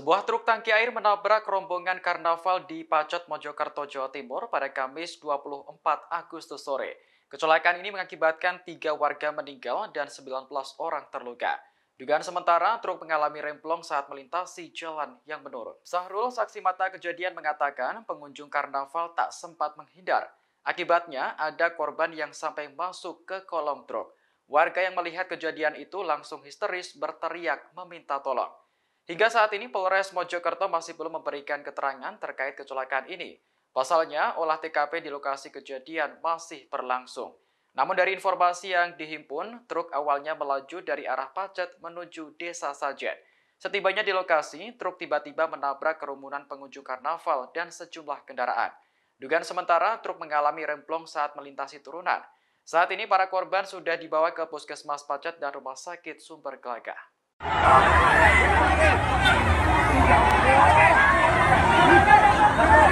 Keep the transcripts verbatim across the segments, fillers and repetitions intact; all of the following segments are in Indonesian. Sebuah truk tangki air menabrak rombongan karnaval di Pacet, Mojokerto, Jawa Timur pada Kamis dua puluh empat Agustus sore. Kecelakaan ini mengakibatkan tiga warga meninggal dan sembilan belas orang terluka. Dugaan sementara, truk mengalami remblong saat melintasi jalan yang menurun. Sahrul, saksi mata kejadian, mengatakan pengunjung karnaval tak sempat menghindar. Akibatnya, ada korban yang sampai masuk ke kolong truk. Warga yang melihat kejadian itu langsung histeris berteriak meminta tolong. Hingga saat ini Polres Mojokerto masih belum memberikan keterangan terkait kecelakaan ini. Pasalnya, olah T K P di lokasi kejadian masih berlangsung. Namun dari informasi yang dihimpun, truk awalnya melaju dari arah Pacet menuju Desa Sajen. Setibanya di lokasi, truk tiba-tiba menabrak kerumunan pengunjung karnaval dan sejumlah kendaraan. Dugaan sementara, truk mengalami remblong saat melintasi turunan. Saat ini para korban sudah dibawa ke Puskesmas Pacet dan Rumah Sakit Sumber Glagah.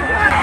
Oke,